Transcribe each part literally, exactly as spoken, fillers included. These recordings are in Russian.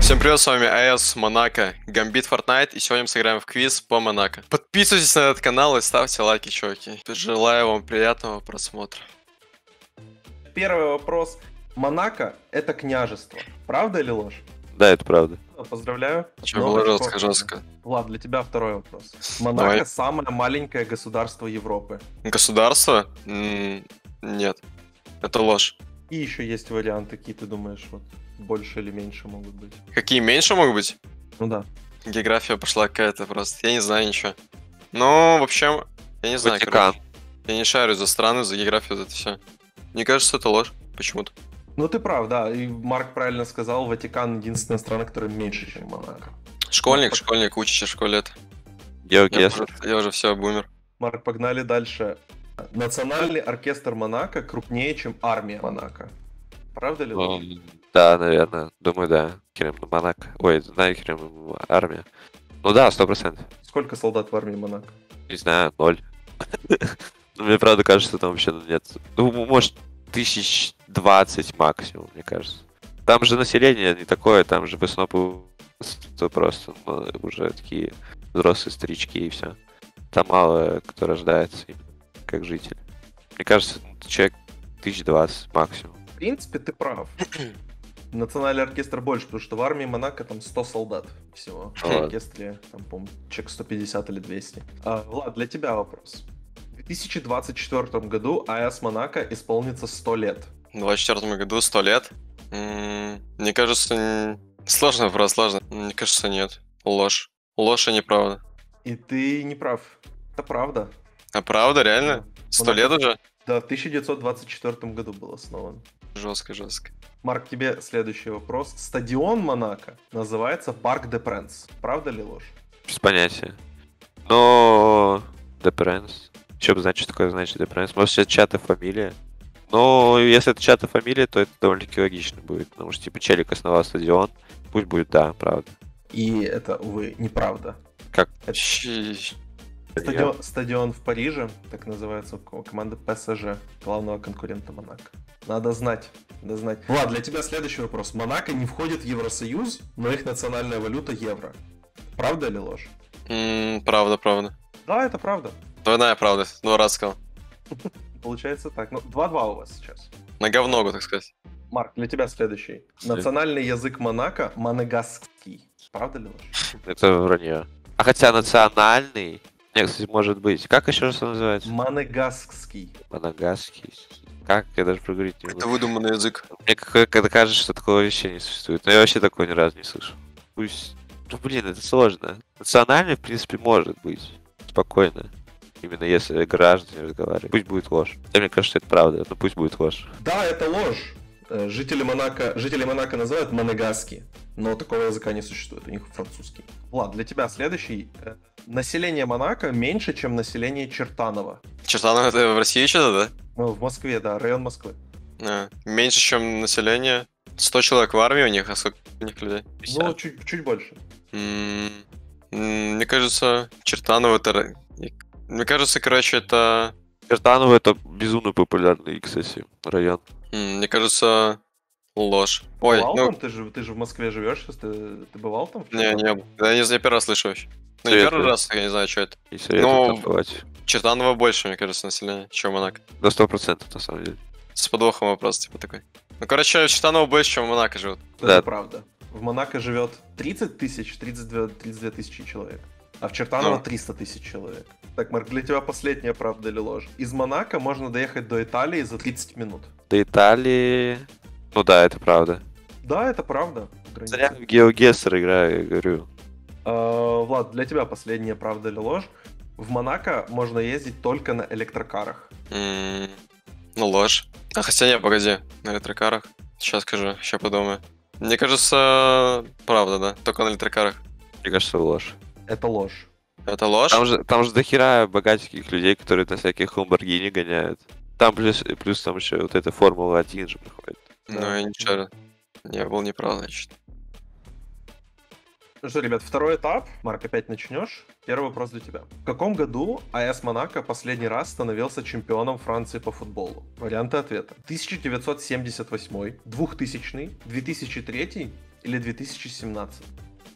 Всем привет, с вами эй эс Monaco Gambit Fortnite, и сегодня мы сыграем в квиз по Монако. Подписывайтесь на этот канал и ставьте лайки, чуваки. Желаю вам приятного просмотра. Первый вопрос. Монако — это княжество. Правда или ложь? Да, это правда. Поздравляю. Чего было жестко, жестко. Ладно, для тебя второй вопрос. Монако — Давай. Самое маленькое государство Европы. Государство? М-м- нет. Это ложь. И еще есть варианты, какие ты думаешь, вот больше или меньше могут быть. Какие меньше могут быть? Ну да. География пошла какая-то просто. Я не знаю ничего. Ну, в общем, я не знаю. Ватикан. Я не шарю за страны, за географию, за это все. Мне кажется, это ложь почему-то. Ну ты прав, да. И Марк правильно сказал, Ватикан единственная страна, которая меньше, чем Монако. Школьник, Марк... школьник, учишься в школе. Geogester. Я, я уже все, бумер. Марк, погнали дальше. Национальный оркестр Монако крупнее, чем армия Монако. Правда ли? Ну, да, наверное. Думаю, да. Керем Монако. Ой, знаю, Керем армия. Ну да, сто процентов. Сколько солдат в армии Монако? Не знаю, ноль. Мне правда кажется, там вообще нет. Ну, может, тысяч двадцать максимум, мне кажется. Там же население не такое, там же в основном просто уже такие взрослые старички и все. Там мало кто рождается как житель. Мне кажется, человек тысяча двадцать максимум. В принципе, ты прав. Национальный оркестр больше, потому что в армии Монако там сто солдат всего. В оркестре, там, по-моему, человек сто пятьдесят или двести. А, Влад, для тебя вопрос. В две тысячи двадцать четвёртом году эй эс Монако исполнится сто лет. В две тысячи двадцать четвёртом году сто лет? М-м, мне кажется... Сложно вопрос, сложно. Мне кажется, нет. Ложь. Ложь и неправда. И ты не прав. Это правда. А правда, реально? Сто лет уже? Да, в тысяча девятьсот двадцать четвёртом году был основан. Жестко, жестко. Марк, тебе следующий вопрос. Стадион Монако называется Парк де Пренс. Правда ли ложь? Без понятия. Но... де Пренс. Что бы значит, такое значит де Пренс? Может, это чья-то фамилия? Но если это чья-то фамилия, то это довольно-таки логично будет. Потому что, типа, челик основал стадион. Пусть будет, да, правда. И это, увы, неправда. Как? Это... Стадион, стадион в Париже, так называется, команда пэ эс жэ, главного конкурента Монако. Надо знать, надо знать. Влад, для тебя следующий вопрос. Монако не входит в Евросоюз, но их национальная валюта евро. Правда или ложь? М-м, правда, правда. Да, это правда. Двойная правда, ну раз сказал. Получается так, ну два-два у вас сейчас. Нога в ногу, так сказать. Марк, для тебя следующий. Национальный язык Монако – монегасский. Правда ли ложь? Это вранье. А хотя национальный... Нет, кстати, может быть. Как еще раз он называется? Монегасский. Монегасский. Как? Я даже проговорить не могу. Это выдуманный язык. Мне как-то кажется, что такого вещи не существует. Но я вообще такого ни разу не слышал. Пусть... Ну, блин, это сложно. Национальный, в принципе, может быть. Спокойно. Именно если граждане разговаривают. Пусть будет ложь. Да, мне кажется, это правда. Но пусть будет ложь. Да, это ложь. Жители Монако... Жители Монако называют монегаски. Но такого языка не существует. У них французский. Ладно, для тебя следующий... Население Монако меньше, чем население Чертаново. Чертаново это в России что-то, да? Ну, в Москве, да, район Москвы. А, меньше, чем население. сто человек в армии у них, а сколько у них людей? пятьдесят. Ну, чуть, чуть больше. М-м-м, мне кажется, Чертаново это... Мне кажется, короче, это... Чертаново это безумно популярный, кстати, район. М-м, мне кажется... Ложь. Ой, бывал ну... там? Ты же, ты же в Москве живешь сейчас, ты, ты бывал там? Не, не был. Я, я, я первый раз слышу вообще. Ну, не первый раз, я не знаю, что это. И ну, Чертаново больше, мне кажется, населения, чем Монако. До сто процентов, на самом деле. С подвохом вопрос, типа такой. Ну, короче, Чертаново больше, чем в Монако живут. Да, это правда. В Монако живет тридцать тысяч, тридцать две, тридцать две тысячи человек. А в Чертаново ну. триста тысяч человек. Так, Марк, для тебя последняя правда или ложь? Из Монако можно доехать до Италии за тридцать минут. До Италии... Ну да, это правда. Да, это правда. Я в Geogester играю, я говорю. Э, Влад, для тебя последняя правда или ложь? В Монако можно ездить только на электрокарах. М-м, ну ложь. А хотя не, погоди, на электрокарах. Сейчас скажу, сейчас подумаю. Мне кажется, правда, да, только на электрокарах. Мне кажется, ложь. Это ложь. Это ложь? Там же, там же дохера богатеньких людей, которые на всяких Ламборгини гоняют. Там плюс, плюс там еще вот эта Формула один же проходит. Да. Ну, я ничего, я был неправ, значит. Ну что, ребят, второй этап. Марк, опять начнешь. Первый вопрос для тебя. В каком году эй эс Monaco последний раз становился чемпионом Франции по футболу? Варианты ответа. тысяча девятьсот семьдесят восьмой, двухтысячный, две тысячи третий или две тысячи семнадцатый?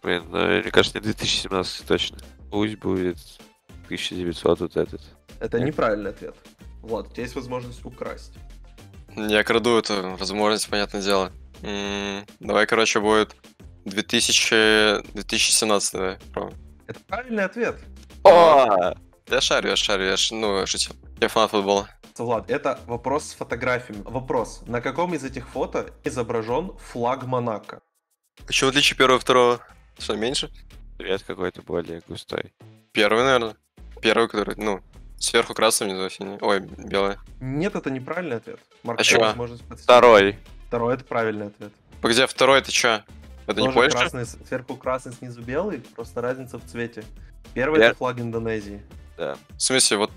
Блин, ну, мне кажется, не две тысячи семнадцатый точно. Пусть будет тысяча девятьсот вот этот. Это Нет? неправильный ответ. Вот, у тебя есть возможность украсть. Я краду эту возможность, понятное дело. М-м, давай, короче, будет две тысячи семнадцатый, да, правда. Это правильный ответ. О! Я шарю, я шарю, я ш... ну, шучу. Я фанат футбола. Влад, это вопрос с фотографиями. Вопрос, на каком из этих фото изображен флаг Монако? Почему отличие первого и второго? Что, меньше? Цвет какой-то более густой. Первый, наверное. Первый, который, ну, сверху красный, внизу синий. Ой, белый. Нет, это неправильный ответ. Марк, а что? Второй. Второй — это правильный ответ. Погоди, а второй — это что? Это тоже не Польша? Красный, сверху красный, снизу белый, просто разница в цвете. Первый — это флаг Индонезии. Да. В смысле, вот...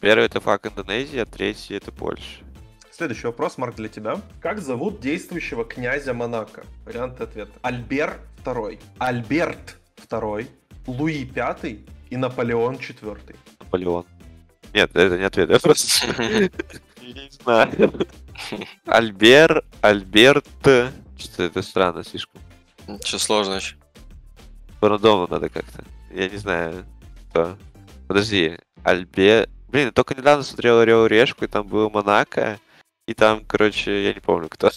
Первый — это флаг Индонезии, а третий — это Польша. Следующий вопрос, Марк, для тебя. Как зовут действующего князя Монако? Варианты ответа. Альберт второй, Альберт второй, Луи пятый и Наполеон четвертый. Наполеон. Нет, это не ответ, я просто... не знаю. Альбер, Альберт... Что-то это странно слишком. Ничего сложно еще. По-рандому надо как-то. Я не знаю, кто. Подожди, Альбе... Блин, я только недавно смотрел «Орел и решку», и там был Монако. И там, короче, я не помню, кто.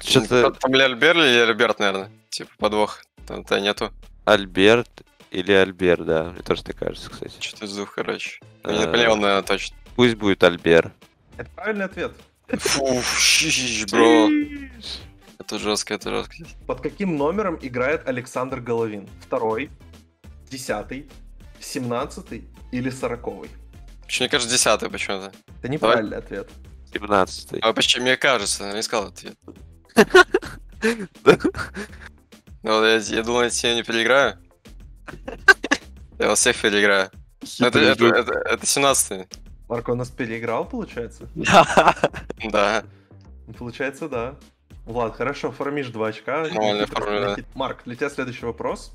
Что-то... Там ли Альбер или Альберт, наверное? Типа подвох. Там-то нету. Альберт или Альбер, да. Мне тоже так кажется, кстати. Что-то из двух, короче. Я не понял, наверное, точно. Пусть будет Альбер. Это правильный ответ. Фу, бро. Это жестко, это жестко. Под каким номером играет Александр Головин? Второй, десятый, семнадцатый или сороковый? Мне кажется, десятый почему-то. Это неправильный Давай. Ответ. Семнадцатый. А почему мне кажется, не искал ответ. Я думал, я тебя не переиграю. Я вас всех переиграю. Это семнадцатый. Марко нас переиграл, получается? Да. Получается, да. Влад, хорошо, фармишь два очка. Ну, фармирую, да. Марк, для тебя следующий вопрос.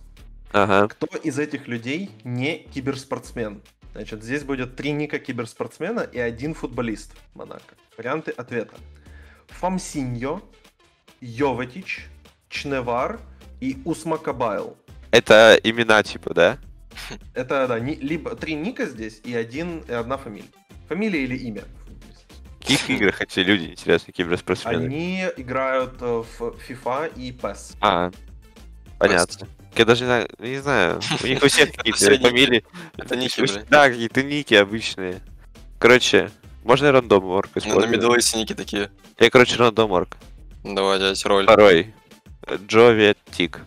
Ага. Кто из этих людей не киберспортсмен? Значит, здесь будет три ника киберспортсмена и один футболист Монако. Варианты ответа. Фомсиньо, Йоветич, Чневар и Усма Кабайл. Это имена типа, да? Это, да, ни, либо три ника здесь и, один, и одна фамилия. Фамилия или имя? В каких играх эти люди интересные киберспортсмены? Они играют в FIFA и пес. А, понятно. Я даже не, не знаю, у них у всех какие-то фамилии. Это ники, блин. Да, какие-то ники обычные. Короче, можно рандом орг использовать? На медалисе ники такие. Я, короче, рандом орг. Давай, дядь, роль. Второй. Джоветик.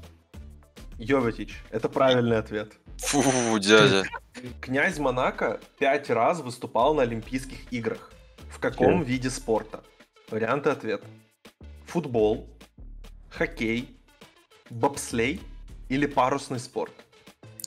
Йоветич. Это правильный ответ. Фу, дядя. Князь Монако пять раз выступал на Олимпийских играх. В каком okay. виде спорта? Варианты ответа. Футбол, хоккей, бобслей или парусный спорт?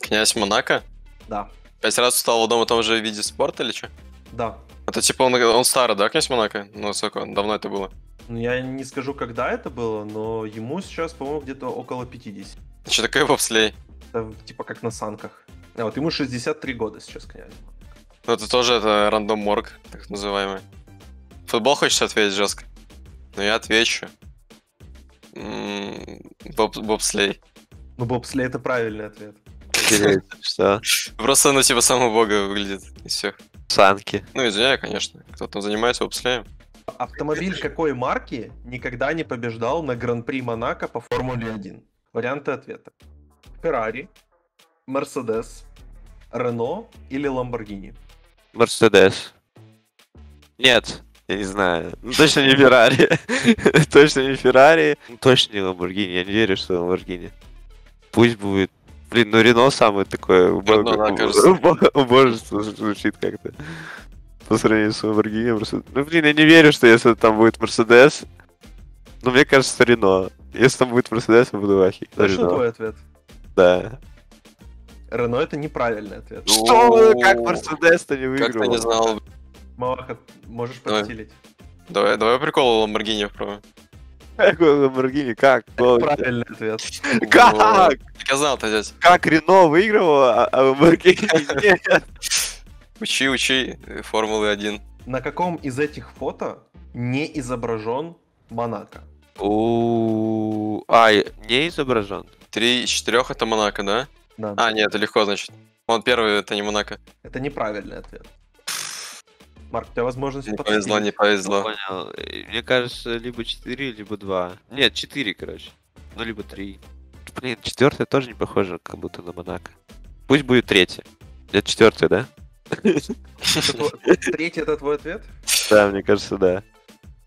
Князь Монако? Да. Пять раз встал в одном и том же виде спорта или что? Да. Это типа он, он старый, да, князь Монако? Ну, сколько давно это было? Ну, я не скажу, когда это было, но ему сейчас, по-моему, где-то около пятидесяти. Что такое бобслей? Это типа как на санках. А вот ему шестьдесят три года сейчас, князь. Ну, это тоже это рандом морг, так называемый. Футбол хочешь ответить жестко? Ну, я отвечу. М-м-м, боб, бобслей. Ну, бобслей — это правильный ответ. Что? Просто оно типа самого бога выглядит из всех. Санки. Ну, извиняюсь, конечно. Кто там занимается бобслеем. Автомобиль какой марки никогда не побеждал на Гран-при Монако по Формуле один? Варианты ответа. Феррари, Мерседес, Рено или Ламборгини? Мерседес. Нет, я не знаю. Ну, точно не Феррари. Точно не Феррари. Точно не Ламборгини. Я не верю, что Ламборгини. Пусть будет. Блин, ну Рено самое такое убожество звучит как-то. По сравнению с Ламборгини. Ну блин, я не верю, что если там будет Мерседес. Ну мне кажется, Рено. Если там будет Мерседес, я буду в ахе. Точно твой ответ? Да. Рено — это неправильный ответ. Что? Как Мерседес-то не выиграл? Как ты не знал? Малаха, можешь подсилить. Давай, давай прикол Ламборгини попробуем. Какой Ламборгини? Как? Правильный ответ. Как? Я знал это, дядь. Как Рено выигрывала, а Ламборгини нет. Учи, учи, Формулы один. На каком из этих фото не изображен Монако? У, а, не изображен? Три из четырех это Монако, да? Да. А, нет, это легко, значит. Он первый, это не Монако. Это неправильный ответ. Марк, у тебя возможность не подходить. Повезло, не повезло. Понял. Мне кажется, либо четыре, либо два. Нет, четыре, короче. Ну, либо три. Блин, четвертая тоже не похожа, как будто на Монако. Пусть будет третья. Это четвертая, да? Третья — это твой ответ? Да, мне кажется, да.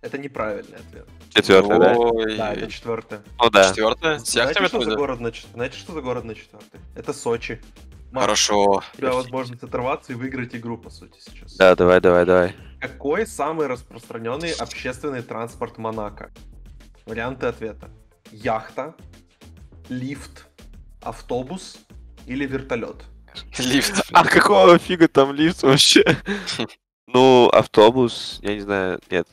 Это неправильный ответ. Четвертая, да? Да, это четвертая. Ну да. Четвертая? Знаете, что за город на четвертой? Это Сочи. Марк, хорошо. У тебя возможность оторваться и выиграть игру, по сути, сейчас. Да, давай, давай, давай. Какой самый распространенный общественный транспорт Монако? Варианты ответа. Яхта, лифт, автобус или вертолет? Лифт. А какого фига там лифт вообще? Ну, автобус, я не знаю, нет.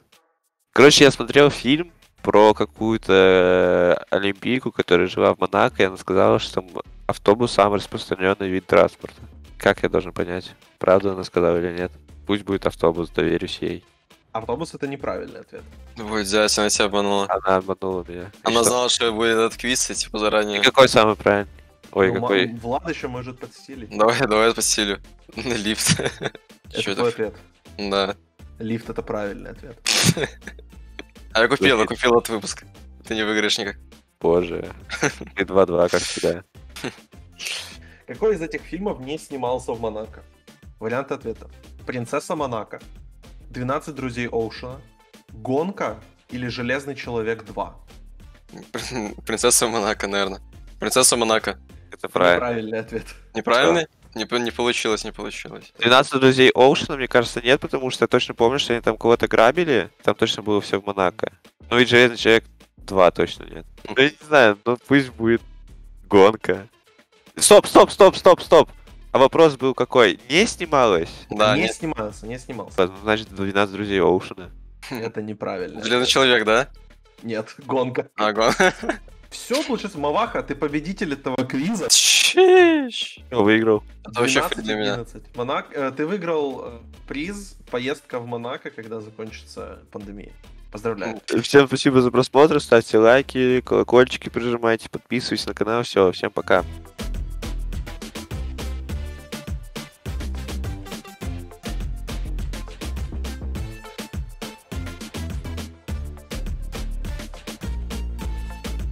Короче, я смотрел фильм про какую-то олимпийку, которая жила в Монако, и она сказала, что автобус самый распространенный вид транспорта. Как я должен понять, правда она сказала или нет? Пусть будет автобус, доверюсь ей. Автобус — это неправильный ответ. Ой, дядь, она тебя обманула. Она обманула меня. Она что? Знала, что будет этот квиз, и типа заранее. И какой самый правильный? Ой, ну, какой... Влад еще может подстилить. Давай, давай подстилю. Лифт. Это твой ответ? Да. Лифт — это правильный ответ. А я купил, я купил этот выпуск. Ты не выиграешь никак. Боже. И два-два, как всегда. Какой из этих фильмов не снимался в Монако? Вариант ответа. Принцесса Монако, двенадцать друзей Оушена, Гонка или Железный человек два? Принцесса Монако, наверное. Принцесса Монако. Это правильный. Неправильный ответ. Неправильный? Не, не получилось, не получилось. двенадцать друзей Оушена, мне кажется, нет, потому что я точно помню, что они там кого-то грабили. Там точно было все в Монако. Ну и Железный человек два точно нет. Да я не знаю, ну пусть будет Гонка. Стоп, стоп, стоп, стоп, стоп. А вопрос был какой? Не снималось? Да, не нет. снимался, не снимался. Значит, двенадцать друзей Оушена. Это неправильно. Железный человек, да? Нет, Гонка. А, Гонка. Все, получается, Маваха, ты победитель этого квиза. Чиш. Выиграл. двенадцать одиннадцать. Монако, ты выиграл приз поездка в Монако, когда закончится пандемия. Поздравляю. Всем спасибо за просмотр, ставьте лайки, колокольчики прижимайте, подписывайтесь на канал. Все, всем пока.